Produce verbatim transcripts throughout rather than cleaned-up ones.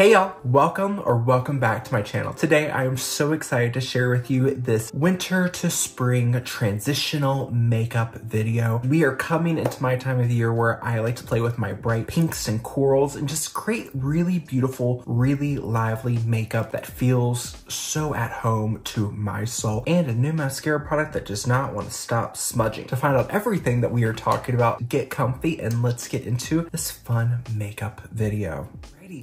Hey y'all, welcome or welcome back to my channel. Today I am so excited to share with you this winter to spring transitional makeup video. We are coming into my time of the year where I like to play with my bright pinks and corals and just create really beautiful, really lively makeup that feels so at home to my soul, and a new mascara product that does not want to stop smudging. To find out everything that we are talking about, get comfy and let's get into this fun makeup video.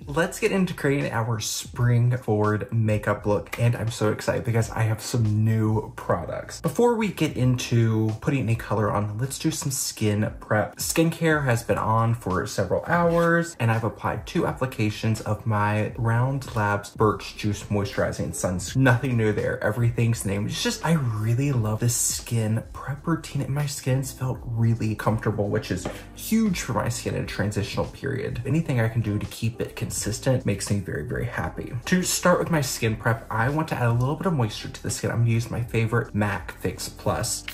Let's get into creating our spring forward makeup look, and I'm so excited because I have some new products. Before we get into putting any color on, let's do some skin prep. Skincare has been on for several hours, and I've applied two applications of my Round Lab's Birch Juice Moisturizing Sunscreen. Nothing new there, everything's named. It's just I really love this skin prep routine, and my skin's felt really comfortable, which is huge for my skin in a transitional period. Anything I can do to keep it consistent makes me very, very happy. To start with my skin prep, I want to add a little bit of moisture to the skin. I'm gonna use my favorite MAC Fix Plus.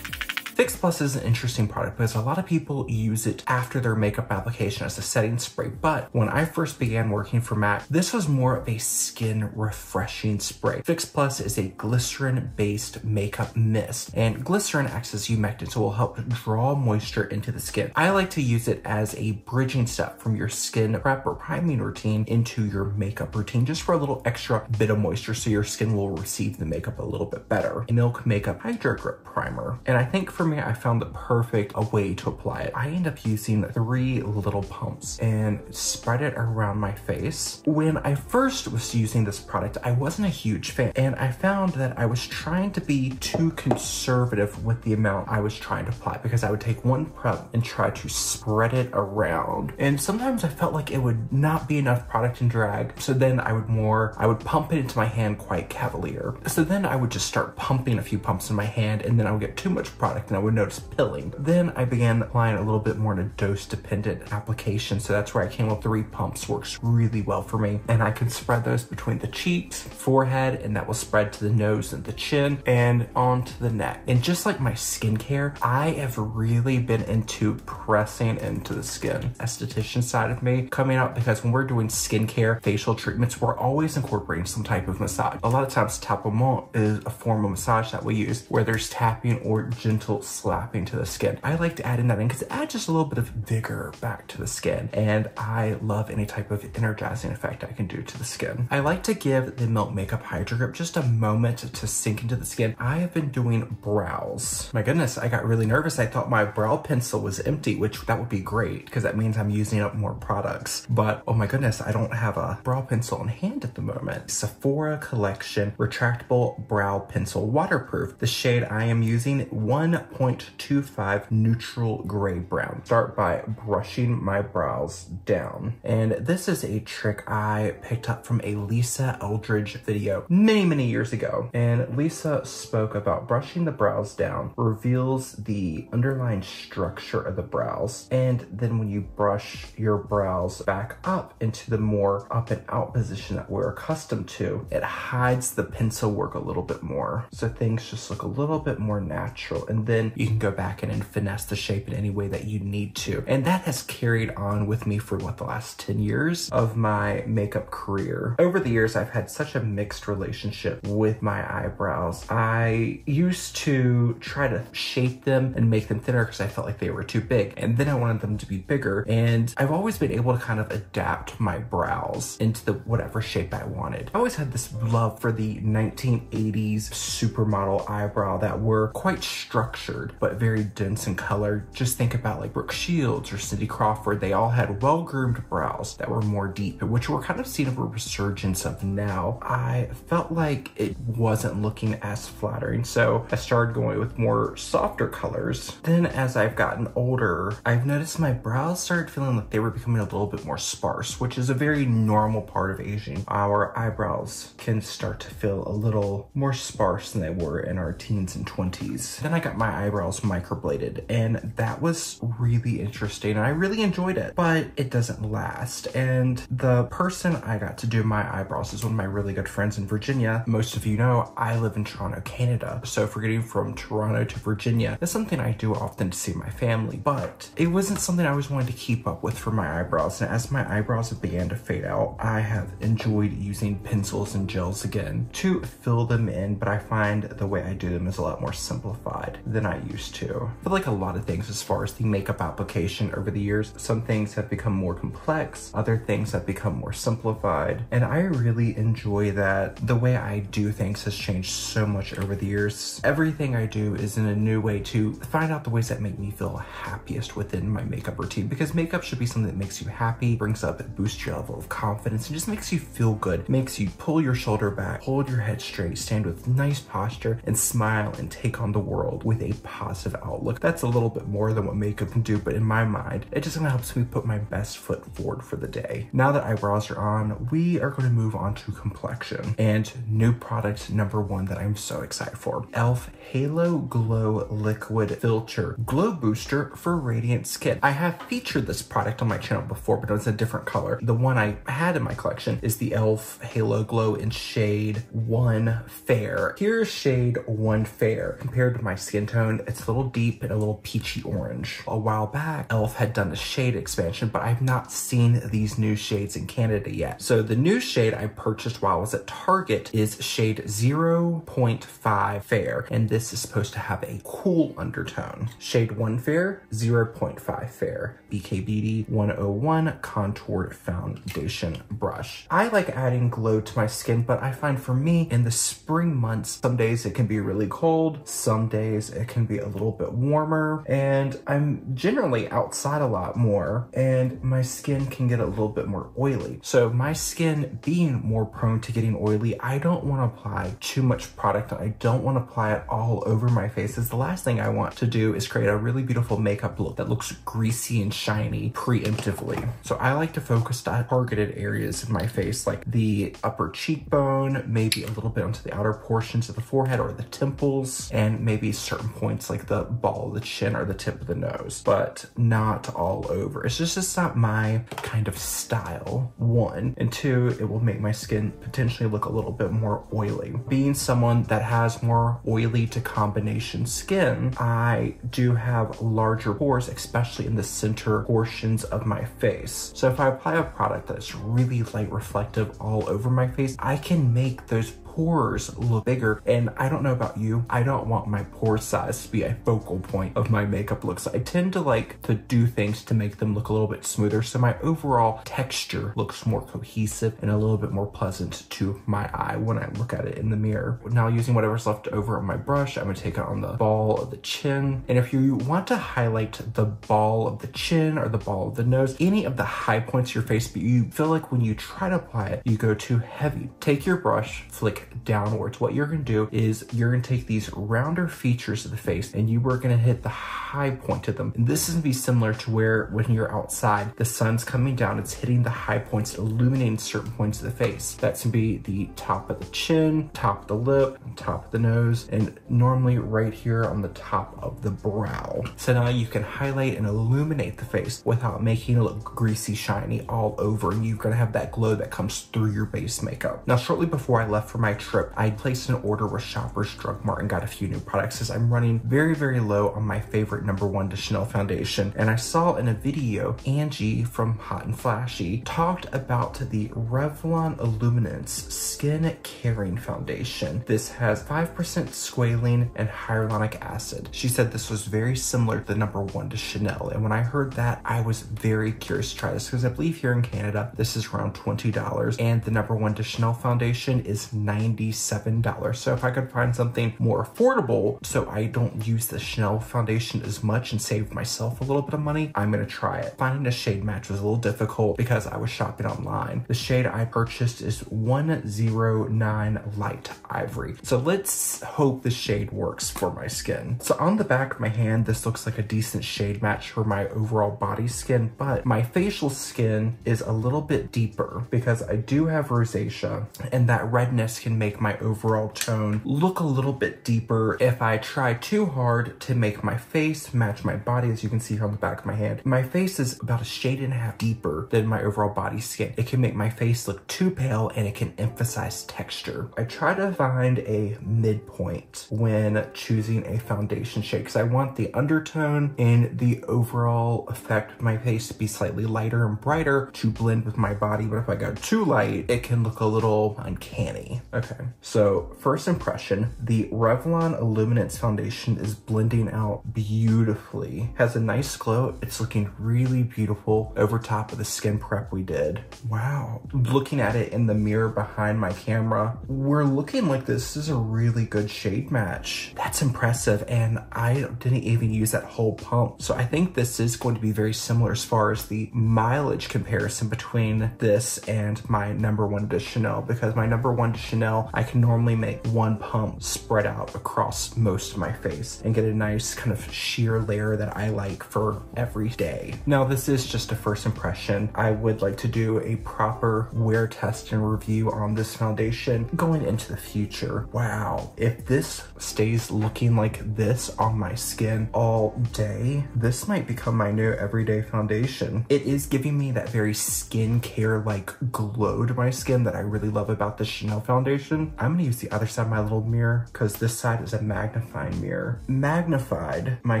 Fix Plus is an interesting product because a lot of people use it after their makeup application as a setting spray, but when I first began working for MAC, this was more of a skin refreshing spray. Fix Plus is a glycerin-based makeup mist, and glycerin acts as humectant, so it will help draw moisture into the skin. I like to use it as a bridging step from your skin prep or priming routine into your makeup routine, just for a little extra bit of moisture so your skin will receive the makeup a little bit better. Milk Makeup Hydro Grip Primer, and I think for me, I found the perfect way to apply it. I end up using three little pumps and spread it around my face. When I first was using this product, I wasn't a huge fan, and I found that I was trying to be too conservative with the amount I was trying to apply, because I would take one prep and try to spread it around, and sometimes I felt like it would not be enough product and drag, so then I would more, I would pump it into my hand quite cavalier. So then I would just start pumping a few pumps in my hand, and then I would get too much product and I would notice pilling. Then I began applying a little bit more in a dose-dependent application, so that's where I came with three pumps. Works really well for me, and I can spread those between the cheeks, forehead, and that will spread to the nose and the chin, and onto the neck. And just like my skincare, I have really been into pressing into the skin. Esthetician side of me coming out, because when we're doing skincare, facial treatments, we're always incorporating some type of massage. A lot of times, tappement is a form of massage that we use, where there's tapping or gentle slapping to the skin. I like to add in that in because it adds just a little bit of vigor back to the skin, and I love any type of energizing effect I can do to the skin. I like to give the Milk Makeup Hydro Grip just a moment to sink into the skin. I have been doing brows. My goodness, I got really nervous. I thought my brow pencil was empty, which that would be great because that means I'm using up more products. But oh my goodness, I don't have a brow pencil in hand at the moment. Sephora Collection Retractable Brow Pencil Waterproof. The shade I am using, one point two five neutral gray brown. Start by brushing my brows down. And this is a trick I picked up from a Lisa Eldridge video many, many years ago. And Lisa spoke about brushing the brows down reveals the underlying structure of the brows. And then when you brush your brows back up into the more up and out position that we're accustomed to, it hides the pencil work a little bit more. So things just look a little bit more natural. And then you can go back in and finesse the shape in any way that you need to. And that has carried on with me for what, the last ten years of my makeup career. Over the years, I've had such a mixed relationship with my eyebrows. I used to try to shape them and make them thinner because I felt like they were too big. And then I wanted them to be bigger. And I've always been able to kind of adapt my brows into the whatever shape I wanted. I always had this love for the nineteen eighties supermodel eyebrow that were quite structured, but very dense in color. Just think about like Brooke Shields or Cindy Crawford. They all had well-groomed brows that were more deep, which we're kind of seeing a resurgence of now. I felt like it wasn't looking as flattering, so I started going with more softer colors. Then as I've gotten older, I've noticed my brows started feeling like they were becoming a little bit more sparse, which is a very normal part of aging. Our eyebrows can start to feel a little more sparse than they were in our teens and twenties. Then I got my my eyebrows microbladed, and that was really interesting. I really enjoyed it, but it doesn't last. And the person I got to do my eyebrows is one of my really good friends in Virginia. Most of you know I live in Toronto, Canada, so if we're getting from Toronto to Virginia, that's something I do often to see my family, but it wasn't something I was wanting to keep up with for my eyebrows. And as my eyebrows have began to fade out, I have enjoyed using pencils and gels again to fill them in, but I find the way I do them is a lot more simplified than I used to. But like a lot of things as far as the makeup application over the years, some things have become more complex, other things have become more simplified, and I really enjoy that. The way I do things has changed so much over the years. Everything I do is in a new way to find out the ways that make me feel happiest within my makeup routine, because makeup should be something that makes you happy, brings up, boosts your level of confidence, and just makes you feel good, makes you pull your shoulder back, hold your head straight, stand with nice posture, and smile and take on the world with a positive outlook. That's a little bit more than what makeup can do, but in my mind, it just kind of helps me put my best foot forward for the day. Now that eyebrows are on, we are going to move on to complexion and new product number one that I'm so excited for. E L F Halo Glow Liquid Filter Glow Booster for Radiant Skin. I have featured this product on my channel before, but it was a different color. The one I had in my collection is the E L F Halo Glow in shade one Fair. Here's shade one Fair. Compared to my skin tone, it's a little deep and a little peachy orange. A while back, E L F had done a shade expansion, but I've not seen these new shades in Canada yet. So the new shade I purchased while I was at Target is shade zero point five Fair, and this is supposed to have a cool undertone. Shade one Fair, zero point five Fair. B K Beauty one oh one Contoured Foundation Brush. I like adding glow to my skin, but I find for me in the spring months, some days it can be really cold, some days it can be a little bit warmer, and I'm generally outside a lot more, and my skin can get a little bit more oily. So my skin being more prone to getting oily, I don't want to apply too much product. I don't want to apply it all over my face, as the last thing I want to do is create a really beautiful makeup look that looks greasy and shiny preemptively. So I like to focus on targeted areas of my face, like the upper cheekbone, maybe a little bit onto the outer portions of the forehead or the temples, and maybe certain points like the ball of the chin or the tip of the nose, but not all over. It's just, it's not my kind of style, one. And two, it will make my skin potentially look a little bit more oily. Being someone that has more oily to combination skin, I do have larger pores, especially in the center portions of my face. So if I apply a product that's really light reflective all over my face, I can make those pores look bigger. And I don't know about you, I don't want my pore size to be a focal point of my makeup looks. I tend to like to do things to make them look a little bit smoother, so my overall texture looks more cohesive and a little bit more pleasant to my eye when I look at it in the mirror. Now, using whatever's left over on my brush, I'm gonna take it on the ball of the chin. And if you want to highlight the ball of the chin or the ball of the nose, any of the high points of your face, but you feel like when you try to apply it, you go too heavy, take your brush, flick downwards. What you're gonna do is you're gonna take these rounder features of the face and you are gonna hit the high point of them. And this is gonna be similar to where when you're outside, the sun's coming down, it's hitting the high points, illuminating certain points of the face. That's gonna be the top of the chin, top of the lip, top of the nose, and normally right here on the top of the brow. So now you can highlight and illuminate the face without making it look greasy, shiny all over, and you're gonna have that glow that comes through your base makeup. Now, shortly before I left for my My trip, I placed an order with Shoppers Drug Mart and got a few new products, as I'm running very, very low on my favorite number one de Chanel foundation. And I saw in a video, Angie from Hot and Flashy talked about the Revlon Illuminance Skin Caring Foundation. This has five percent squalene and hyaluronic acid. She said this was very similar to the number one de Chanel. And when I heard that, I was very curious to try this, because I believe here in Canada, this is around twenty dollars, and the number one de Chanel foundation is ninety-seven dollars. So if I could find something more affordable so I don't use the Chanel foundation as much and save myself a little bit of money, I'm gonna try it. Finding a shade match was a little difficult because I was shopping online. The shade I purchased is one oh nine Light Ivory. So let's hope the shade works for my skin. So on the back of my hand, this looks like a decent shade match for my overall body skin, but my facial skin is a little bit deeper because I do have rosacea, and that redness can make my overall tone look a little bit deeper if I try too hard to make my face match my body. As you can see here on the back of my hand, my face is about a shade and a half deeper than my overall body skin. It can make my face look too pale and it can emphasize texture. I try to find a midpoint when choosing a foundation shade because I want the undertone and the overall effect of my face to be slightly lighter and brighter to blend with my body, but if I go too light, it can look a little uncanny. Okay, so first impression, the Revlon Illuminance Foundation is blending out beautifully. Has a nice glow. It's looking really beautiful over top of the skin prep we did. Wow. Looking at it in the mirror behind my camera, we're looking like this is a really good shade match. That's impressive, and I didn't even use that whole pump. So I think this is going to be very similar as far as the mileage comparison between this and my number one de Chanel, because my number one de Chanel, I can normally make one pump spread out across most of my face and get a nice kind of sheer layer that I like for every day. Now, this is just a first impression. I would like to do a proper wear test and review on this foundation going into the future. Wow. If this stays looking like this on my skin all day, this might become my new everyday foundation. It is giving me that very skincare-like glow to my skin that I really love about the Chanel foundation. I'm gonna use the other side of my little mirror because this side is a magnifying mirror. Magnified my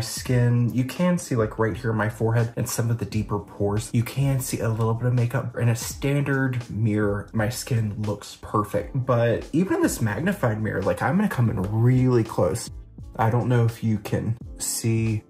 skin. You can see like right here my forehead and some of the deeper pores. You can see a little bit of makeup. In a standard mirror, my skin looks perfect. But even in this magnified mirror, like I'm gonna come in really close. I don't know if you can see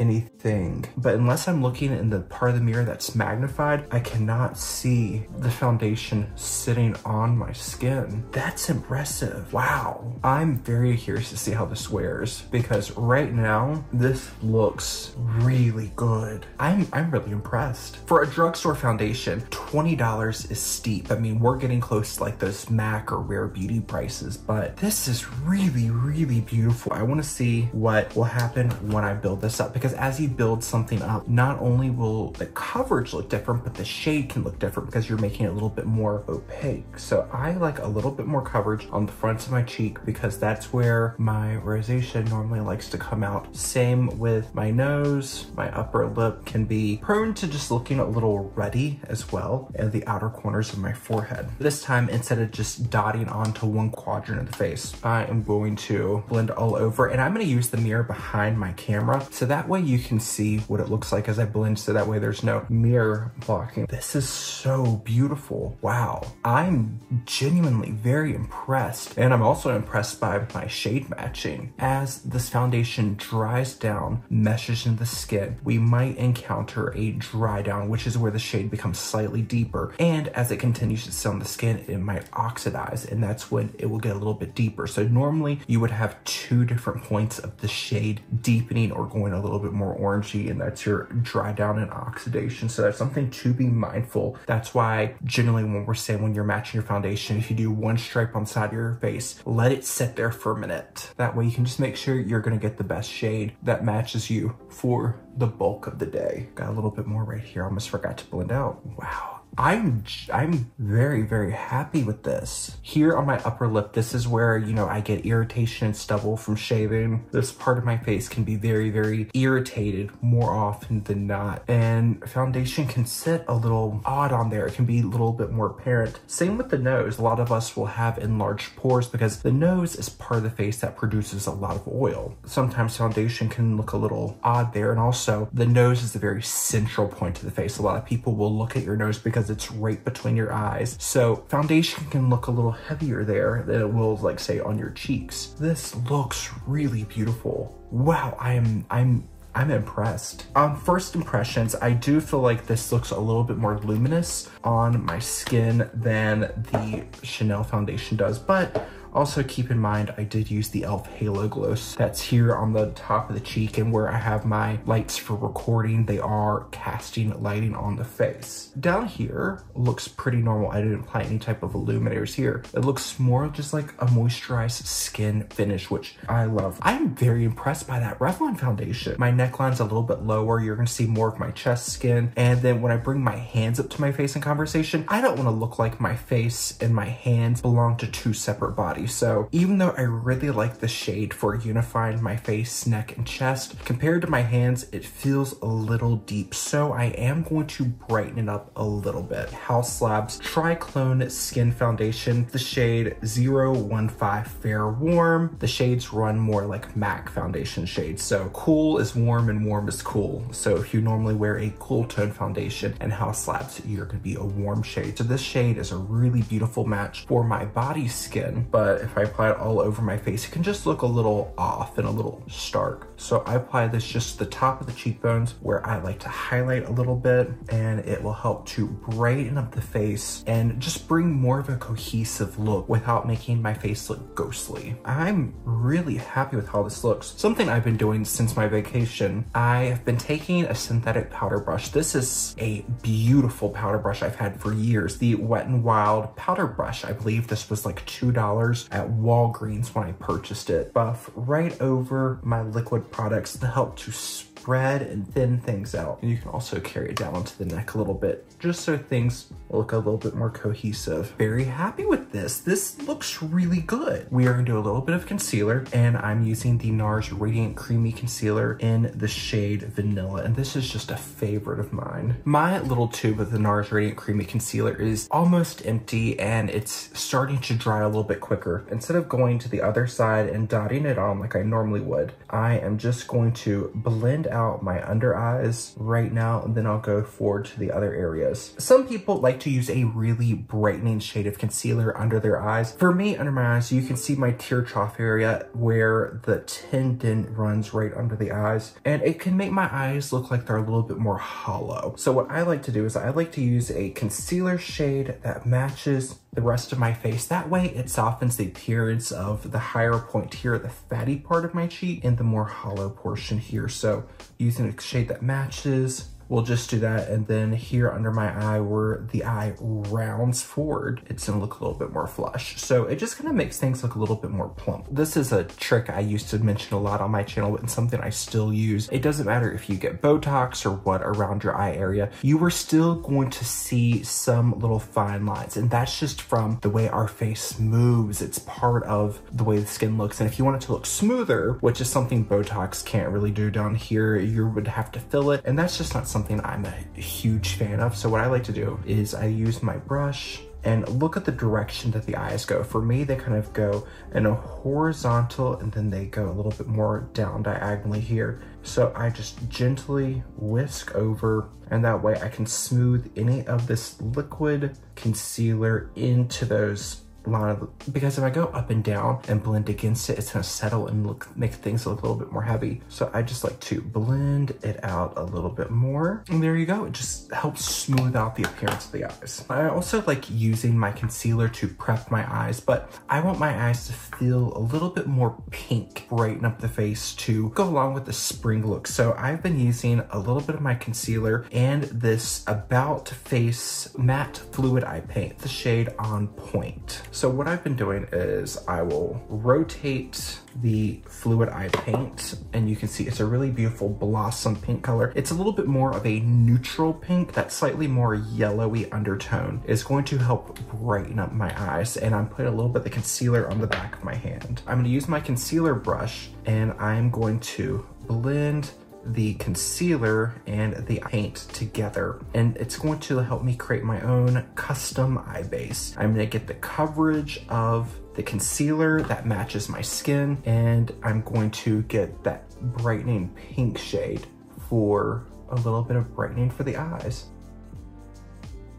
anything, but unless I'm looking in the part of the mirror that's magnified, I cannot see the foundation sitting on my skin. That's impressive. Wow. I'm very curious to see how this wears because right now this looks really good. I'm, I'm really impressed. For a drugstore foundation, twenty dollars is steep. I mean, we're getting close to like those MAC or Rare Beauty prices, but this is really, really beautiful. I want to see what will happen when I build this up because as you build something up, not only will the coverage look different, but the shade can look different because you're making it a little bit more opaque. So I like a little bit more coverage on the fronts of my cheek because that's where my rosacea normally likes to come out. Same with my nose. My upper lip can be prone to just looking a little ruddy as well, and the outer corners of my forehead. This time, instead of just dotting onto one quadrant of the face, I am going to blend all over, and I'm going to use the mirror behind my camera so that way you can see what it looks like as I blend, so that way there's no mirror blocking. This is so beautiful. Wow. I'm genuinely very impressed, and I'm also impressed by my shade matching. As this foundation dries down, meshes into the skin, we might encounter a dry down, which is where the shade becomes slightly deeper, and as it continues to sit on the skin, it might oxidize, and that's when it will get a little bit deeper. So normally you would have two different points of the shade deepening or going a little bit more orangey, and that's your dry down and oxidation. So that's something to be mindful. That's why generally when we're saying when you're matching your foundation, if you do one stripe on the side of your face, let it sit there for a minute. That way you can just make sure you're gonna get the best shade that matches you for the bulk of the day. Got a little bit more right here. Almost forgot to blend out. Wow. I'm, I'm very, very happy with this. Here on my upper lip, this is where, you know, I get irritation and stubble from shaving. This part of my face can be very, very irritated more often than not. And foundation can sit a little odd on there. It can be a little bit more apparent. Same with the nose. A lot of us will have enlarged pores because the nose is part of the face that produces a lot of oil. Sometimes foundation can look a little odd there. And also the nose is the very central point of the face. A lot of people will look at your nose because it's right between your eyes. So foundation can look a little heavier there than it will, like, say, on your cheeks. This looks really beautiful. Wow, I'm, I'm, I'm impressed. Um, first impressions, I do feel like this looks a little bit more luminous on my skin than the Chanel foundation does, but Also keep in mind, I did use the E L F Halo Glow that's here on the top of the cheek, and where I have my lights for recording, they are casting lighting on the face. Down here looks pretty normal. I didn't apply any type of illuminators here. It looks more just like a moisturized skin finish, which I love. I'm very impressed by that Revlon foundation. My neckline's a little bit lower. You're gonna see more of my chest skin. And then when I bring my hands up to my face in conversation, I don't wanna look like my face and my hands belong to two separate bodies. So even though I really like the shade for unifying my face, neck, and chest, compared to my hands, it feels a little deep. So I am going to brighten it up a little bit. Haus Labs Triclone Skin Foundation, the shade zero one five Fair Warm. The shades run more like MAC foundation shades. So cool is warm and warm is cool. So if you normally wear a cool tone foundation and Haus Labs, you're gonna be a warm shade. So this shade is a really beautiful match for my body skin, but if I apply it all over my face, it can just look a little off and a little stark. So I apply this just to the top of the cheekbones where I like to highlight a little bit, and it will help to brighten up the face and just bring more of a cohesive look without making my face look ghostly. I'm really happy with how this looks. Something I've been doing since my vacation, I have been taking a synthetic powder brush. This is a beautiful powder brush I've had for years, the Wet n Wild powder brush. I believe this was like two dollars at Walgreens when I purchased it. Buff right over my liquid products to help to spread and thin things out. And you can also carry it down onto the neck a little bit, just so things look a little bit more cohesive. Very happy with this. This looks really good. We are gonna do a little bit of concealer, and I'm using the NARS Radiant Creamy Concealer in the shade Vanilla, and this is just a favorite of mine. My little tube of the NARS Radiant Creamy Concealer is almost empty, and it's starting to dry a little bit quicker. Instead of going to the other side and dotting it on like I normally would, I am just going to blend out my under eyes right now, and then I'll go forward to the other areas. Some people like to use a really brightening shade of concealer under their eyes. For me, under my eyes, you can see my tear trough area where the tendon runs right under the eyes, and it can make my eyes look like they're a little bit more hollow. So what I like to do is I like to use a concealer shade that matches the rest of my face. That way it softens the appearance of the higher point here, the fatty part of my cheek, and the more hollow portion here. So using a shade that matches, we'll just do that. And then here under my eye where the eye rounds forward, it's gonna look a little bit more flush. So it just kind of makes things look a little bit more plump. This is a trick I used to mention a lot on my channel, but it's something I still use. It doesn't matter if you get Botox or what around your eye area, you are still going to see some little fine lines. And that's just from the way our face moves. It's part of the way the skin looks. And if you want it to look smoother, which is something Botox can't really do down here, you would have to fill it. And that's just not something something I'm a huge fan of. So what I like to do is I use my brush and look at the direction that the eyes go. For me, they kind of go in a horizontal, and then they go a little bit more down diagonally here. So I just gently whisk over, and that way I can smooth any of this liquid concealer into those line of, because if I go up and down and blend against it, it's gonna settle and look make things look a little bit more heavy. So I just like to blend it out a little bit more, and there you go. It just helps smooth out the appearance of the eyes. I also like using my concealer to prep my eyes, but I want my eyes to feel a little bit more pink, brighten up the face to go along with the spring look. So I've been using a little bit of my concealer and this About Face Matte Fluid Eye Paint, the shade On Point. So what I've been doing is I will rotate the fluid eye paint, and you can see it's a really beautiful blossom pink color. It's a little bit more of a neutral pink. That slightly more yellowy undertone is going to help brighten up my eyes, and I'm putting a little bit of the concealer on the back of my hand. I'm gonna use my concealer brush, and I'm going to blend the concealer and the paint together, and it's going to help me create my own custom eye base. I'm going to get the coverage of the concealer that matches my skin, and I'm going to get that brightening pink shade for a little bit of brightening for the eyes.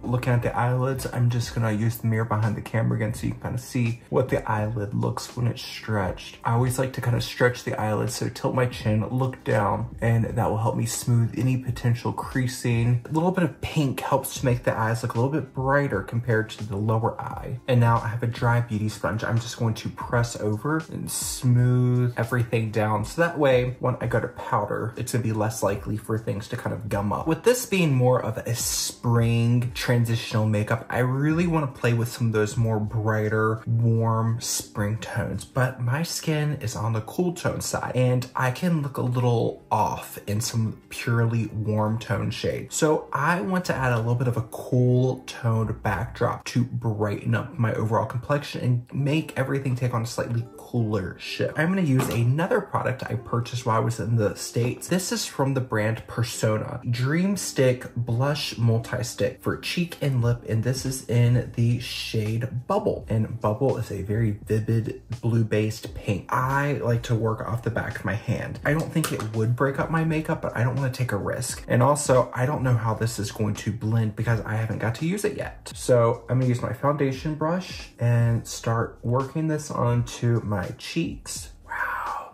Looking at the eyelids, I'm just gonna use the mirror behind the camera again so you can kind of see what the eyelid looks when it's stretched. I always like to kind of stretch the eyelid, so tilt my chin, look down, and that will help me smooth any potential creasing. A little bit of pink helps to make the eyes look a little bit brighter compared to the lower eye. And now I have a dry beauty sponge. I'm just going to press over and smooth everything down. So that way, when I go to powder, it's gonna be less likely for things to kind of gum up. With this being more of a spring transitional makeup, I really want to play with some of those more brighter, warm spring tones, but my skin is on the cool tone side and I can look a little off in some purely warm tone shades. So I want to add a little bit of a cool toned backdrop to brighten up my overall complexion and make everything take on a slightly cooler ship. I'm going to use another product I purchased while I was in the States. This is from the brand Persona Dream Stick Blush Multi-Stick for cheek and lip, and this is in the shade Bubble. And Bubble is a very vivid blue-based pink. I like to work off the back of my hand. I don't think it would break up my makeup, but I don't want to take a risk. And also, I don't know how this is going to blend because I haven't got to use it yet. So I'm gonna use my foundation brush and start working this onto my cheeks.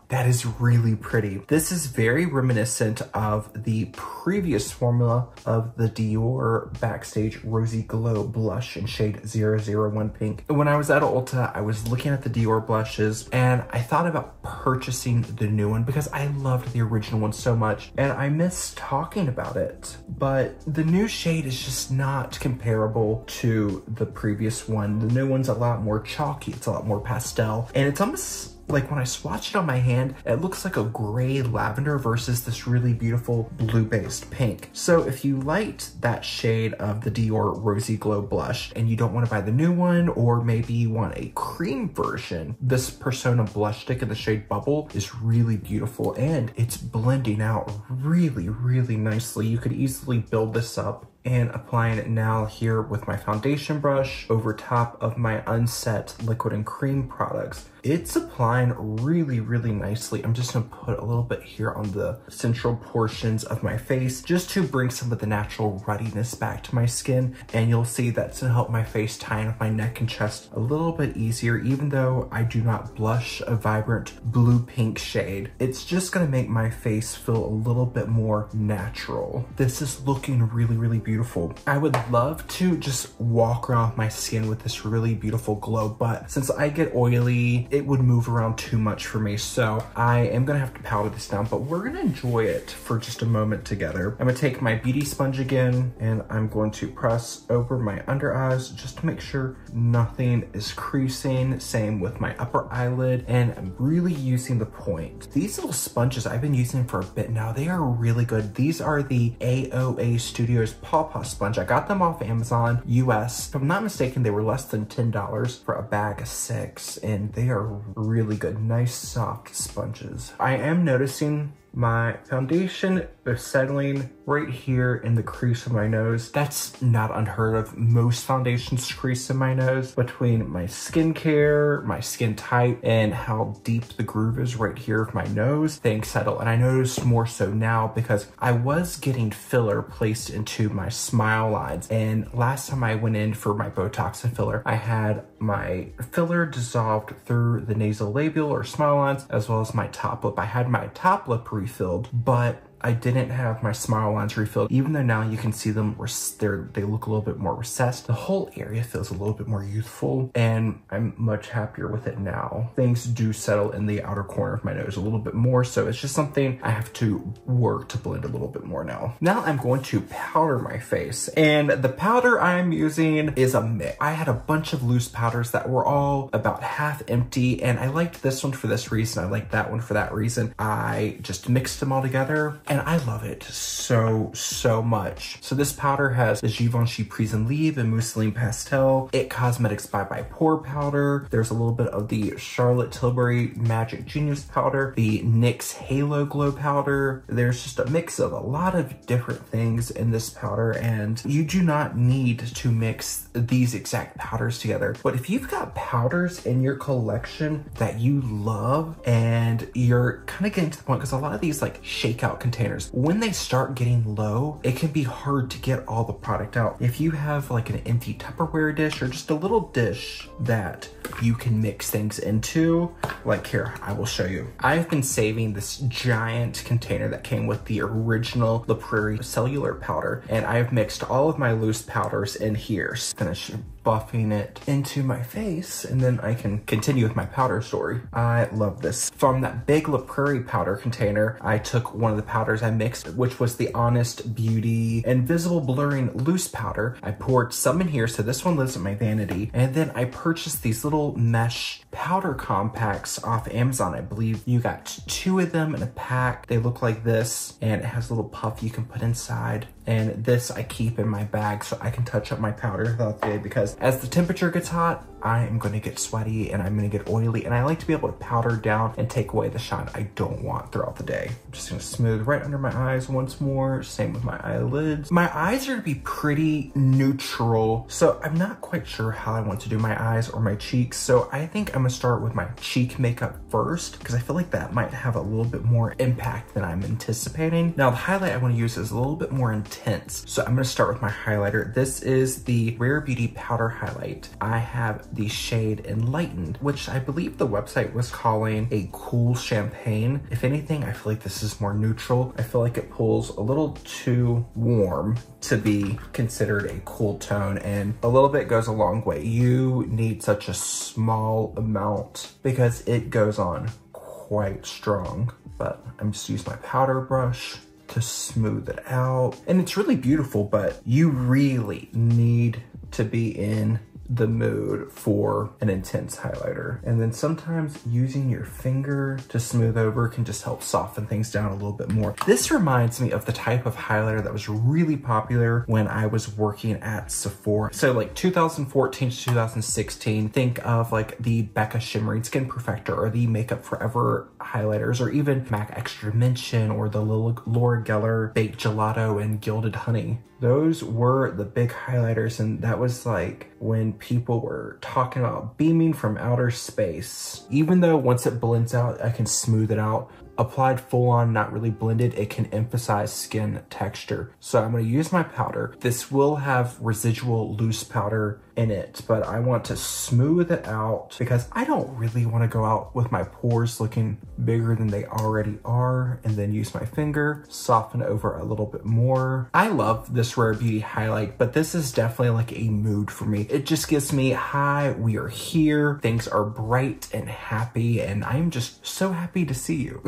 That is really pretty. This is very reminiscent of the previous formula of the Dior Backstage Rosy Glow Blush in shade zero zero one Pink. When I was at Ulta, I was looking at the Dior blushes and I thought about purchasing the new one because I loved the original one so much and I miss talking about it. But the new shade is just not comparable to the previous one. The new one's a lot more chalky, it's a lot more pastel, and it's almost like when I swatch it on my hand, it looks like a gray lavender versus this really beautiful blue-based pink. So if you liked that shade of the Dior Rosy Glow Blush and you don't want to buy the new one, or maybe you want a cream version, this Persona Blush Stick in the shade Bubble is really beautiful and it's blending out really, really nicely. You could easily build this up and applying it now here with my foundation brush over top of my unset liquid and cream products. It's applying really, really nicely. I'm just gonna put a little bit here on the central portions of my face just to bring some of the natural ruddiness back to my skin. And you'll see that's gonna help my face tie in with my neck and chest a little bit easier, even though I do not blush a vibrant blue pink shade. It's just gonna make my face feel a little bit more natural. This is looking really, really beautiful. Beautiful. I would love to just walk around my skin with this really beautiful glow, but since I get oily, it would move around too much for me. So I am gonna have to powder this down, but we're gonna enjoy it for just a moment together. I'm gonna take my beauty sponge again, and I'm going to press over my under eyes just to make sure nothing is creasing. Same with my upper eyelid, and I'm really using the point. These little sponges I've been using for a bit now. They are really good. These are the A O A Studios Pop sponge. I got them off Amazon U S. If I'm not mistaken, they were less than ten dollars for a bag of six, and they are really good, nice soft sponges. I am noticing my foundation is settling right here in the crease of my nose. That's not unheard of. Most foundations crease in my nose. Between my skincare, my skin type, and how deep the groove is right here of my nose, things settle. And I notice more so now because I was getting filler placed into my smile lines. And last time I went in for my Botox and filler, I had my filler dissolved through the nasolabial or smile lines, as well as my top lip. I had my top lip refilled, but I didn't have my smile lines refilled, even though now you can see them, they look a little bit more recessed. The whole area feels a little bit more youthful, and I'm much happier with it now. Things do settle in the outer corner of my nose a little bit more, so it's just something I have to work to blend a little bit more now. Now I'm going to powder my face, and the powder I'm using is a mix. I had a bunch of loose powders that were all about half empty, and I liked this one for this reason. I liked that one for that reason. I just mixed them all together, and I love it so, so much. So this powder has the Givenchy Prisme Libre Mousseline Pastel, It's Cosmetics Bye Bye Pore powder. There's a little bit of the Charlotte Tilbury Magic Genius powder, the N Y X Halo Glow powder. There's just a mix of a lot of different things in this powder, and you do not need to mix these exact powders together. But if you've got powders in your collection that you love and you're kind of getting to the point, because a lot of these like shakeout containers, when they start getting low, it can be hard to get all the product out. If you have like an empty Tupperware dish or just a little dish that you can mix things into, like here, I will show you. I've been saving this giant container that came with the original La Prairie cellular powder, and I have mixed all of my loose powders in here. Finish buffing it into my face, and then I can continue with my powder story. I love this. From that big La Prairie powder container, I took one of the powders I mixed, which was the Honest Beauty Invisible Blurring Loose Powder. I poured some in here, so this one lives in my vanity, and then I purchased these little mesh powder compacts off Amazon. I believe you got two of them in a pack. They look like this, and it has a little puff you can put inside. And this I keep in my bag so I can touch up my powder throughout the day, because as the temperature gets hot, I am gonna get sweaty and I'm gonna get oily, and I like to be able to powder down and take away the shine I don't want throughout the day. I'm just gonna smooth right under my eyes once more, same with my eyelids. My eyes are to be pretty neutral, so I'm not quite sure how I want to do my eyes or my cheeks, so I think I'm gonna start with my cheek makeup first, because I feel like that might have a little bit more impact than I'm anticipating. Now the highlight I wanna use is a little bit more intense, so I'm gonna start with my highlighter. This is the Rare Beauty Powder Highlight. I have the shade Enlightened, which I believe the website was calling a cool champagne. If anything, I feel like this is more neutral. I feel like it pulls a little too warm to be considered a cool tone, and a little bit goes a long way. You need such a small amount because it goes on quite strong, but I'm just using my powder brush to smooth it out. And it's really beautiful, but you really need to be in the mood for an intense highlighter. And then sometimes using your finger to smooth over can just help soften things down a little bit more. This reminds me of the type of highlighter that was really popular when I was working at Sephora. So like two thousand fourteen to two thousand sixteen, think of like the Becca Shimmering Skin Perfector or the Makeup Forever highlighters, or even MAC Extra Dimension or the Laura Geller Baked Gelato and Gilded Honey. Those were the big highlighters, and that was like when people were talking about beaming from outer space. Even though once it blends out, I can smooth it out. Applied full on, not really blended, it can emphasize skin texture. So I'm gonna use my powder. This will have residual loose powder in it, but I want to smooth it out because I don't really wanna go out with my pores looking bigger than they already are, and then use my finger, soften over a little bit more. I love this Rare Beauty highlight, but this is definitely like a mood for me. It just gives me, hi, we are here. Things are bright and happy, and I'm just so happy to see you.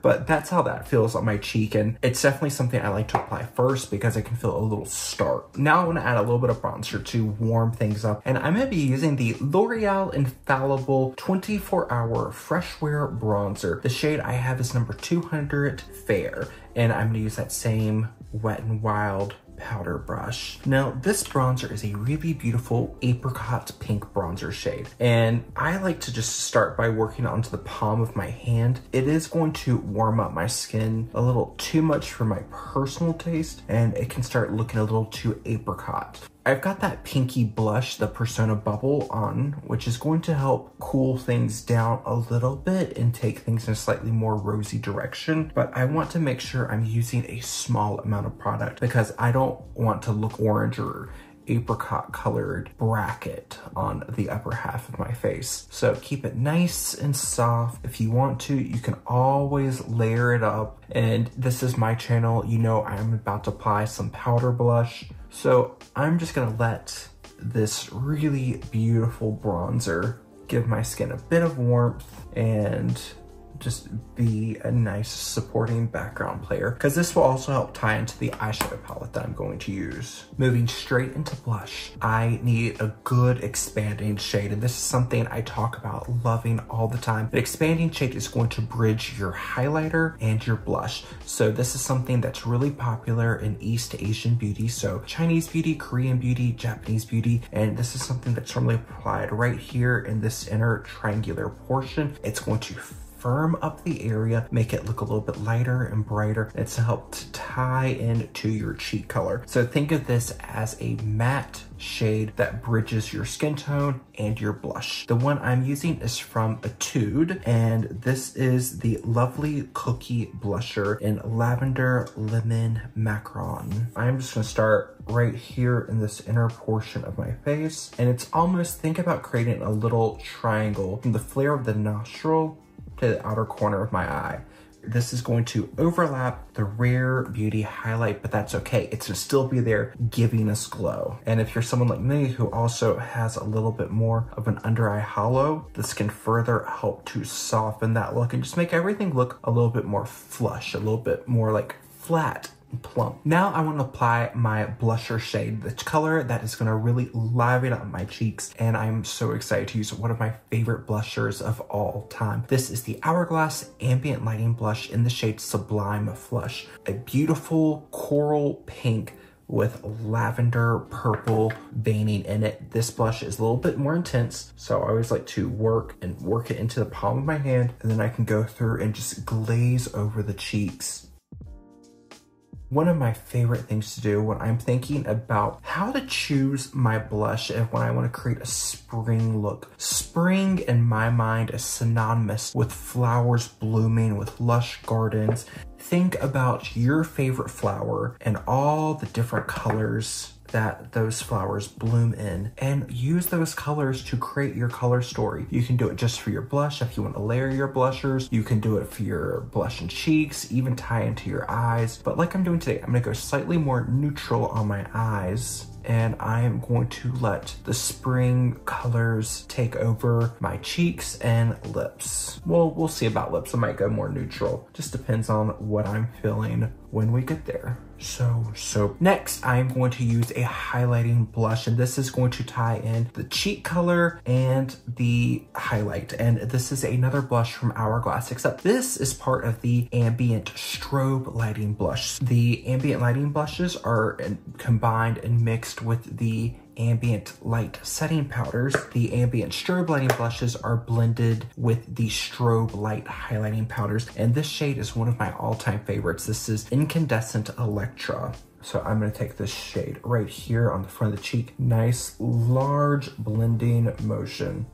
But that's how that feels on my cheek, and it's definitely something I like to apply first because I can feel a little stark. Now I want to add a little bit of bronzer to warm things up, and I'm going to be using the L'Oreal Infallible twenty-four hour Fresh Wear Bronzer. The shade I have is number two hundred Fair, and I'm going to use that same Wet n Wild powder brush. Now this bronzer is a really beautiful apricot pink bronzer shade, and I like to just start by working onto the palm of my hand. It is going to warm up my skin a little too much for my personal taste, and it can start looking a little too apricot. I've got that pinky blush, the Persona Bubble, on, which is going to help cool things down a little bit and take things in a slightly more rosy direction, but I want to make sure I'm using a small amount of product because I don't want to look orange or apricot colored bracket on the upper half of my face. So keep it nice and soft. If you want to, you can always layer it up. And this is my channel. You know I'm about to apply some powder blush. So I'm just gonna let this really beautiful bronzer give my skin a bit of warmth and just be a nice supporting background player, because this will also help tie into the eyeshadow palette that I'm going to use. Moving straight into blush, I need a good expanding shade, and this is something I talk about loving all the time. An expanding shade is going to bridge your highlighter and your blush, so this is something that's really popular in East Asian beauty, so Chinese beauty, Korean beauty, Japanese beauty, and this is something that's normally applied right here in this inner triangular portion. It's going to firm up the area, make it look a little bit lighter and brighter. It's helped tie into your cheek color. So think of this as a matte shade that bridges your skin tone and your blush. The one I'm using is from Etude, and this is the Lovely Cookie Blusher in Lavender Lemon Macaron. I'm just gonna start right here in this inner portion of my face, and it's almost, think about creating a little triangle from the flare of the nostril to the outer corner of my eye. This is going to overlap the Rare Beauty highlight, but that's okay. It's gonna still be there giving us glow. And if you're someone like me who also has a little bit more of an under eye hollow, this can further help to soften that look and just make everything look a little bit more flush, a little bit more like flat. Plump. Now I want to apply my blusher shade, the color that is going to really liven up my cheeks, and I'm so excited to use one of my favorite blushers of all time. This is the Hourglass Ambient Lighting Blush in the shade Sublime Flush, a beautiful coral pink with lavender purple veining in it. This blush is a little bit more intense, so I always like to work and work it into the palm of my hand, and then I can go through and just glaze over the cheeks. One of my favorite things to do when I'm thinking about how to choose my blush and when I want to create a spring look. Spring, in my mind, is synonymous with flowers blooming, with lush gardens. Think about your favorite flower and all the different colors that those flowers bloom in, and use those colors to create your color story. You can do it just for your blush if you want to layer your blushers. You can do it for your blush and cheeks, even tie into your eyes. But like I'm doing today, I'm gonna go slightly more neutral on my eyes, and I am going to let the spring colors take over my cheeks and lips. Well, we'll see about lips. I might go more neutral. Just depends on what I'm feeling when we get there. So, so next I am going to use a highlighting blush, and this is going to tie in the cheek color and the highlight. And this is another blush from Hourglass, except this is part of the ambient strobe lighting blush. The ambient lighting blushes are in, combined and mixed with the ambient light setting powders. The ambient strobe lighting blushes are blended with the strobe light highlighting powders, and this shade is one of my all-time favorites. This is Incandescent Electra. So I'm gonna take this shade right here on the front of the cheek. Nice, large blending motion.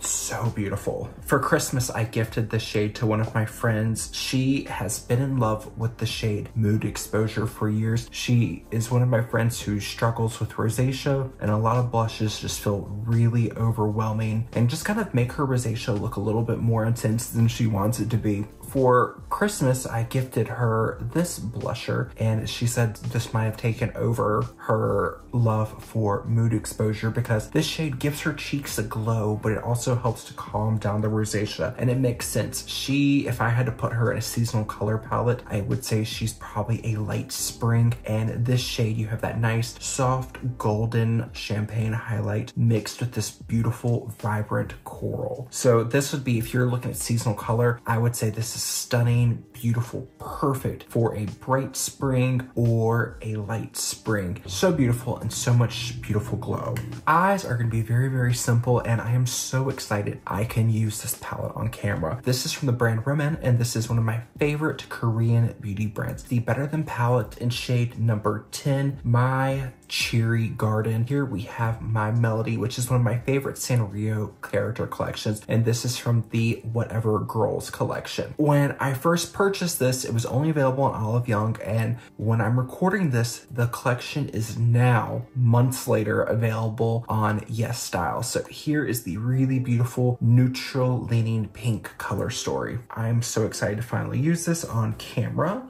So beautiful. For Christmas, I gifted this shade to one of my friends. She has been in love with the shade Mood Exposure for years. She is one of my friends who struggles with rosacea, and a lot of blushes just feel really overwhelming and just kind of make her rosacea look a little bit more intense than she wants it to be. For Christmas, I gifted her this blusher, and she said this might have taken over her love for Mood Exposure because this shade gives her cheeks a glow, but it also helps to calm down the rosacea, and it makes sense. She, if I had to put her in a seasonal color palette, I would say she's probably a light spring, and this shade, you have that nice, soft, golden champagne highlight mixed with this beautiful, vibrant coral. So this would be, if you're looking at seasonal color, I would say this is stunning, beautiful, perfect for a bright spring or a light spring. So beautiful and so much beautiful glow. Eyes are gonna be very, very simple, and I am so excited I can use this palette on camera. This is from the brand Remen, and this is one of my favorite Korean beauty brands. The Better Than palette in shade number ten, My Cherry Garden. Here we have My Melody, which is one of my favorite Sanrio character collections, and this is from the Whatever Girls collection. When I first purchased this, it was only available on Olive Young, and when I'm recording this, the collection is now, months later, available on Yes Style. So here is the really beautiful neutral leaning pink color story. I'm so excited to finally use this on camera,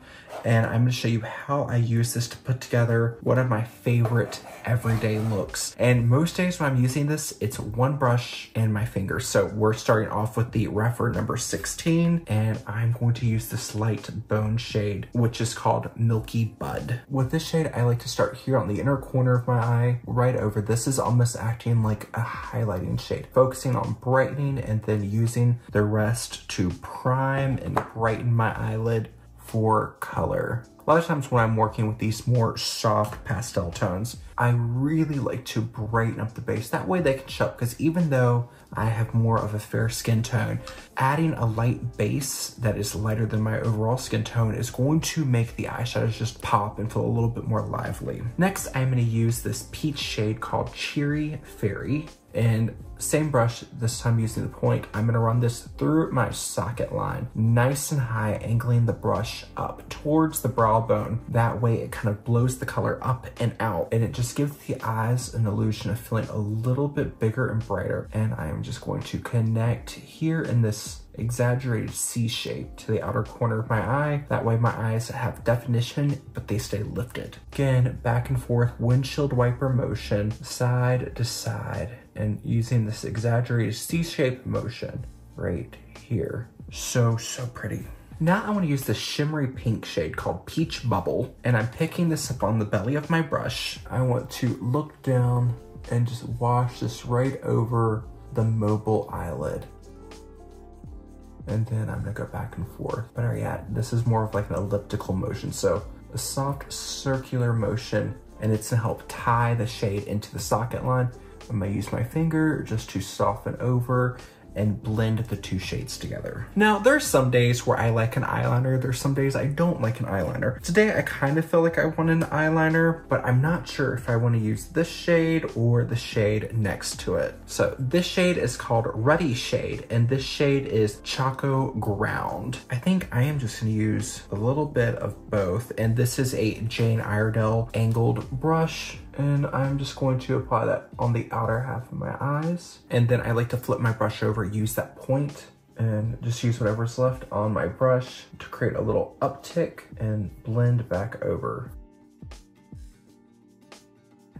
and I'm gonna show you how I use this to put together one of my favorite everyday looks. And most days when I'm using this, it's one brush and my finger. So we're starting off with the Refer number sixteen, and I'm going to use this light bone shade, which is called Milky Bud. With this shade, I like to start here on the inner corner of my eye, right over. This is almost acting like a highlighting shade, focusing on brightening and then using the rest to prime and brighten my eyelid for color. A lot of times when I'm working with these more soft pastel tones, I really like to brighten up the base. That way they can show up, because even though I have more of a fair skin tone, adding a light base that is lighter than my overall skin tone is going to make the eyeshadows just pop and feel a little bit more lively. Next, I'm going to use this peach shade called Cheery Fairy. And same brush, this time using the point, I'm going to run this through my socket line, nice and high, angling the brush up towards the brow bone. That way it kind of blows the color up and out, and it just gives the eyes an illusion of feeling a little bit bigger and brighter. And I'm just going to connect here in this exaggerated C shape to the outer corner of my eye. That way my eyes have definition, but they stay lifted. Again, back and forth windshield wiper motion, side to side, and using this exaggerated C-shaped motion right here. So, so pretty. Now I want to use this shimmery pink shade called Peach Bubble, and I'm picking this up on the belly of my brush. I want to look down and just wash this right over the mobile eyelid. And then I'm gonna go back and forth. But all right, yeah, this is more of like an elliptical motion. So a soft circular motion, and it's gonna help tie the shade into the socket line. I'm gonna use my finger just to soften over and blend the two shades together. Now, there's some days where I like an eyeliner. There's some days I don't like an eyeliner. Today, I kind of feel like I want an eyeliner, but I'm not sure if I want to use this shade or the shade next to it. So this shade is called Ruddy Shade, and this shade is Choco Ground. I think I am just gonna use a little bit of both, and this is a Jane Iredell angled brush. And I'm just going to apply that on the outer half of my eyes. And then I like to flip my brush over, use that point, and just use whatever's left on my brush to create a little uptick and blend back over.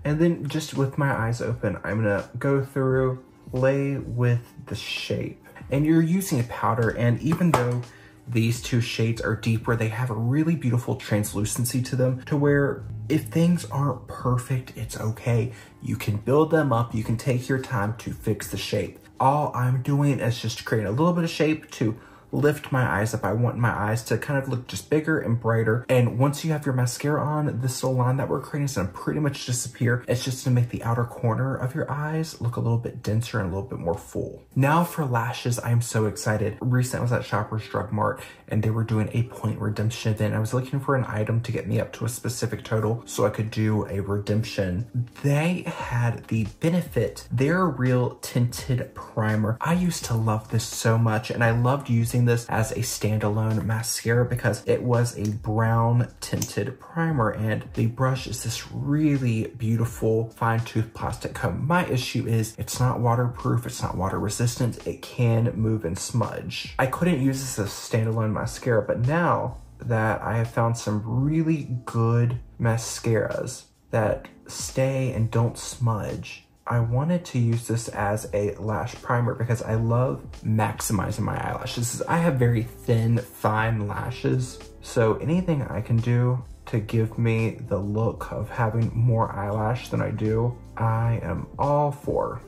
And then just with my eyes open, I'm gonna go through, play with the shape. And you're using a powder, and even though these two shades are deeper, they have a really beautiful translucency to them, to where if things aren't perfect, it's okay. You can build them up, you can take your time to fix the shape. All I'm doing is just creating a little bit of shape to lift my eyes up. I want my eyes to kind of look just bigger and brighter. And once you have your mascara on, this little line that we're creating is gonna pretty much disappear. It's just to make the outer corner of your eyes look a little bit denser and a little bit more full. Now for lashes, I'm so excited. Recently I was at Shoppers Drug Mart and they were doing a point redemption event. I was looking for an item to get me up to a specific total so I could do a redemption. They had the Benefit They're Real Tinted Primer. I used to love this so much, and I loved using this as a standalone mascara because it was a brown tinted primer, and the brush is this really beautiful fine tooth plastic comb. My issue is it's not waterproof, it's not water resistant, it can move and smudge. I couldn't use this as a standalone mascara, but now that I have found some really good mascaras that stay and don't smudge, I wanted to use this as a lash primer because I love maximizing my eyelashes. I have very thin, fine lashes, so anything I can do to give me the look of having more eyelash than I do, I am all for.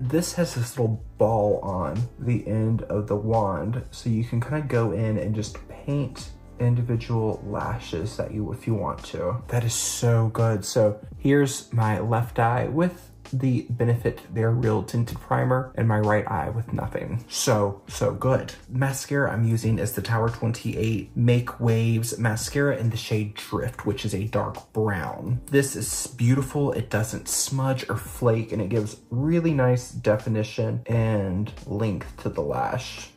This has this little ball on the end of the wand, so you can kind of go in and just paint individual lashes that you if you want to. That is so good. So here's my left eye with the Benefit They're Real Tinted Primer and my right eye with nothing. So, so good. Mascara I'm using is the Tower twenty-eight Make Waves Mascara in the shade Drift, which is a dark brown. This is beautiful. It doesn't smudge or flake, and it gives really nice definition and length to the lash.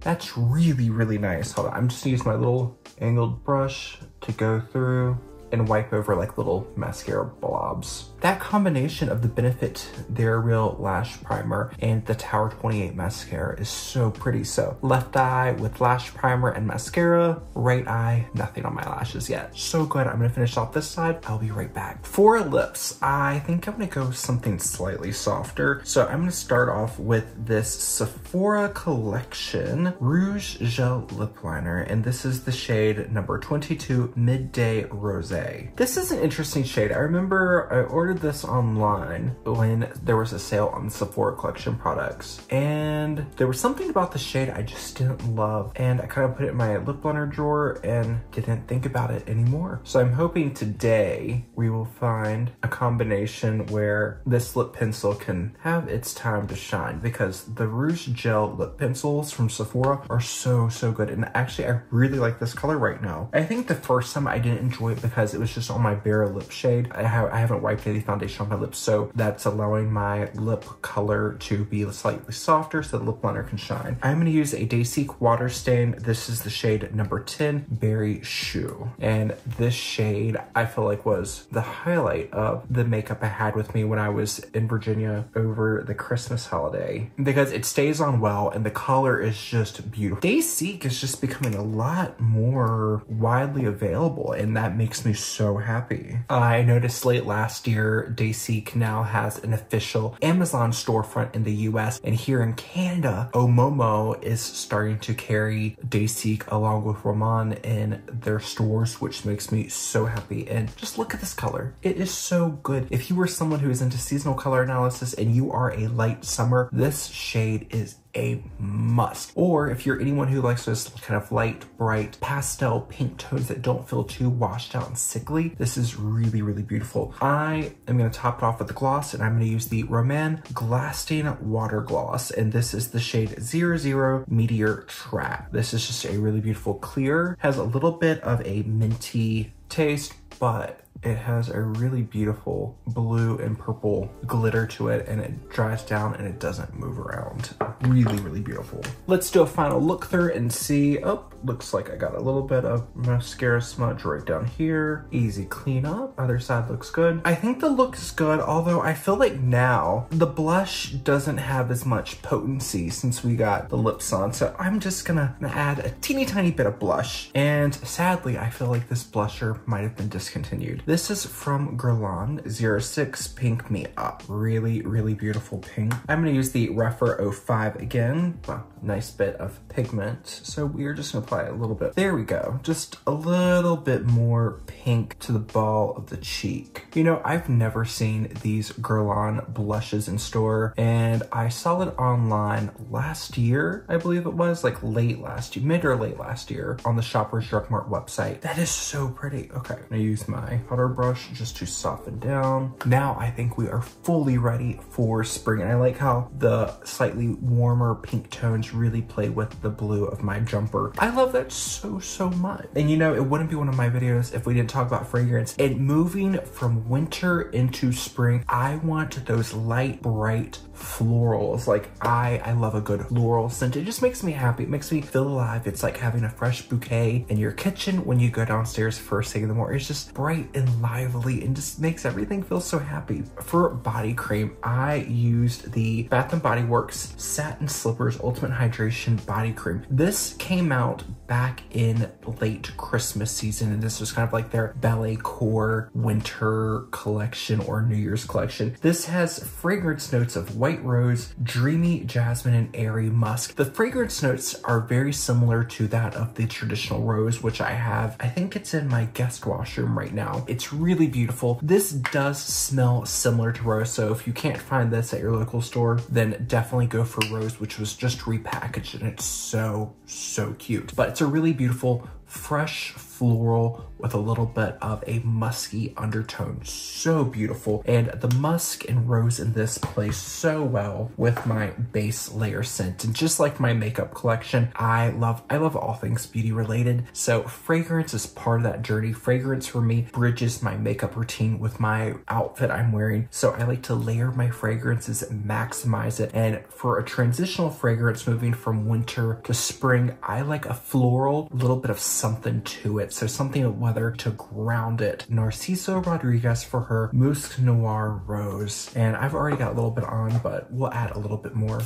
That's really, really nice. Hold on, I'm just gonna use my little angled brush to go through and wipe over like little mascara blobs. That combination of the Benefit They're Real Lash Primer and the Tower twenty-eight Mascara is so pretty. So left eye with lash primer and mascara, right eye, nothing on my lashes yet. So good. I'm gonna finish off this side. I'll be right back. For lips, I think I'm gonna go something slightly softer. So I'm gonna start off with this Sephora Collection Rouge Gel Lip Liner, and this is the shade number twenty-two Midday Rosé. day. This is an interesting shade. I remember I ordered this online when there was a sale on Sephora Collection products, and there was something about the shade I just didn't love, and I kind of put it in my lip liner drawer and didn't think about it anymore. So I'm hoping today we will find a combination where this lip pencil can have its time to shine, because the Rouge Gel lip pencils from Sephora are so, so good. And actually, I really like this color right now. I think the first time I didn't enjoy it because it was just on my bare lip shade. I, ha I haven't wiped any foundation on my lips, so that's allowing my lip color to be slightly softer so the lip liner can shine. I'm going to use a Dasique water stain. This is the shade number ten, Berry Shoe. And this shade, I feel like, was the highlight of the makeup I had with me when I was in Virginia over the Christmas holiday, because it stays on well and the color is just beautiful. Dasique is just becoming a lot more widely available, and that makes me so happy. I noticed late last year, Dasique now has an official Amazon storefront in the U S, and here in Canada, Omomo is starting to carry Dasique along with Roman in their stores, which makes me so happy. And just look at this color. It is so good. If you were someone who is into seasonal color analysis and you are a light summer, this shade is a must. Or if you're anyone who likes those kind of light, bright, pastel pink tones that don't feel too washed out and sickly, this is really, really beautiful. I am gonna top it off with the gloss, and I'm gonna use the Roman Glass Stain Water Gloss, and this is the shade zero zero Meteor Trap. This is just a really beautiful clear, has a little bit of a minty taste, but it has a really beautiful blue and purple glitter to it, and it dries down and it doesn't move around. Really, really beautiful. Let's do a final look through and see. Oh, looks like I got a little bit of mascara smudge right down here. Easy cleanup. Other side looks good. I think the look is good, although I feel like now the blush doesn't have as much potency since we got the lips on. So I'm just gonna add a teeny tiny bit of blush. And sadly, I feel like this blusher might have been discontinued. This is from Guerlain zero six Pink Me Up. Really, really beautiful pink. I'm gonna use the Rougher oh five again. Well, nice bit of pigment. So we're just gonna apply a little bit. There we go. Just a little bit more pink to the ball of the cheek. You know, I've never seen these Guerlain blushes in store, and I saw it online last year, I believe it was, like late last year, mid or late last year, on the Shoppers Drug Mart website. That is so pretty. Okay, I'm gonna use my powder brush just to soften down. Now I think we are fully ready for spring, and I like how the slightly warmer pink tones really play with the blue of my jumper. I love that so, so much. And you know, it wouldn't be one of my videos if we didn't talk about fragrance. And moving from winter into spring, I want those light, bright florals. Like I, I love a good floral scent. It just makes me happy. It makes me feel alive. It's like having a fresh bouquet in your kitchen when you go downstairs first thing in the morning. It's just bright and lively and just makes everything feel so happy. For body cream, I used the Bath and Body Works Satin Slippers Ultimate Hydration Body Cream. This came out back in late Christmas season, and this was kind of like their ballet core winter collection or New Year's collection. This has fragrance notes of white rose, dreamy jasmine, and airy musk. The fragrance notes are very similar to that of the traditional rose, which I have. I think it's in my guest washroom right now. It's really beautiful. This does smell similar to rose, so if you can't find this at your local store, then definitely go for rose, which was just repackaged, and it's so, so cute. But it's a really beautiful, fresh floral with a little bit of a musky undertone. So beautiful. And the musk and rose in this play so well with my base layer scent. And just like my makeup collection, I love I love all things beauty related. So fragrance is part of that journey. Fragrance for me bridges my makeup routine with my outfit I'm wearing. So I like to layer my fragrances and maximize it. And for a transitional fragrance moving from winter to spring, I like a floral, little bit of something to it. So something of weather to ground it. Narciso Rodriguez for her Musc Noir Rose. And I've already got a little bit on, but we'll add a little bit more.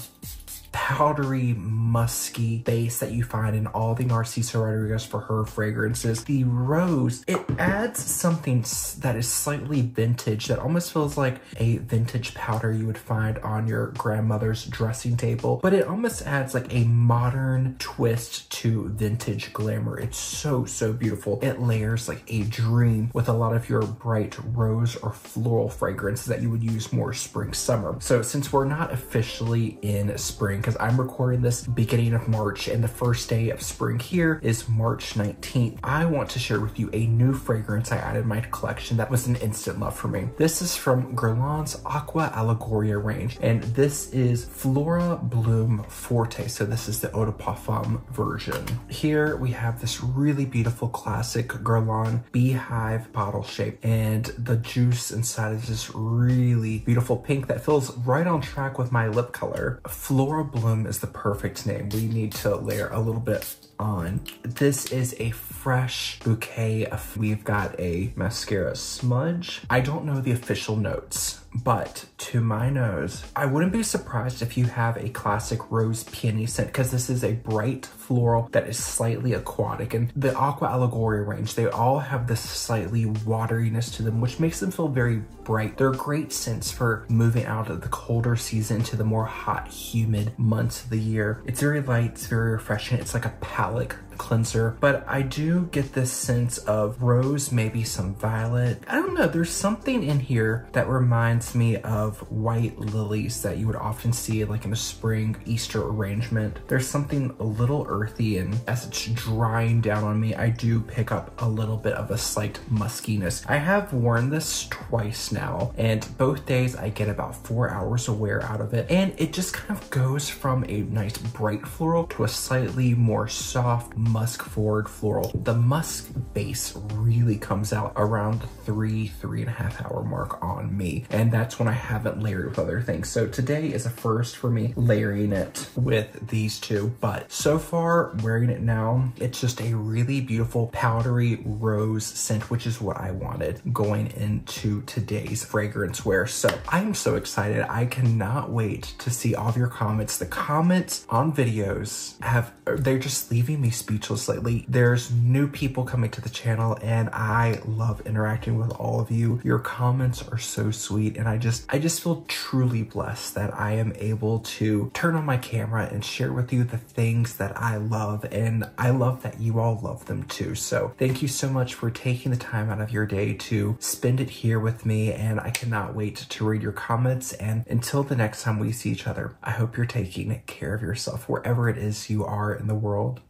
powdery, musky base that you find in all the Narciso Rodriguez for her fragrances. The rose, it adds something that is slightly vintage, that almost feels like a vintage powder you would find on your grandmother's dressing table, but it almost adds like a modern twist to vintage glamour. It's so, so beautiful. It layers like a dream with a lot of your bright rose or floral fragrances that you would use more spring, summer. So since we're not officially in spring, because I'm recording this beginning of March and the first day of spring here is March nineteenth, I want to share with you a new fragrance I added in my collection that was an instant love for me. This is from Guerlain's Aqua Allegoria range, and this is Flora Bloom Forte. So this is the Eau de Parfum version. Here we have this really beautiful classic Guerlain beehive bottle shape, and the juice inside is this really beautiful pink that feels right on track with my lip color. Flora Bloom is the perfect name. We need to layer a little bit on. This is a fresh bouquet of, we've got a mascara smudge. I don't know the official notes, but to my nose, I wouldn't be surprised if you have a classic rose peony scent, because this is a bright floral that is slightly aquatic. And the Aqua Allegoria range, they all have this slightly wateriness to them, which makes them feel very bright. They're great scents for moving out of the colder season to the more hot, humid months of the year. It's very light, it's very refreshing. It's like a palette cleanser, but I do get this sense of rose, maybe some violet. I don't know, there's something in here that reminds me of white lilies that you would often see like in a spring Easter arrangement. There's something a little earthy, and as it's drying down on me, I do pick up a little bit of a slight muskiness. I have worn this twice now, and both days I get about four hours of wear out of it, and it just kind of goes from a nice bright floral to a slightly more soft, musk forward floral. The musk base really comes out around the three, three and a half hour mark on me. And that's when I haven't layered with other things. So today is a first for me layering it with these two, but so far wearing it now, it's just a really beautiful powdery rose scent, which is what I wanted going into today's fragrance wear. So I'm so excited. I cannot wait to see all of your comments. The comments on videos have, they're just leaving me speechless. Lately, there's new people coming to the channel, and I love interacting with all of you. Your comments are so sweet, and I just I just feel truly blessed that I am able to turn on my camera and share with you the things that I love, and I love that you all love them too. So thank you so much for taking the time out of your day to spend it here with me, and I cannot wait to read your comments. And until the next time we see each other, I hope you're taking care of yourself wherever it is you are in the world.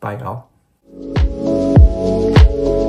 Bye, y'all.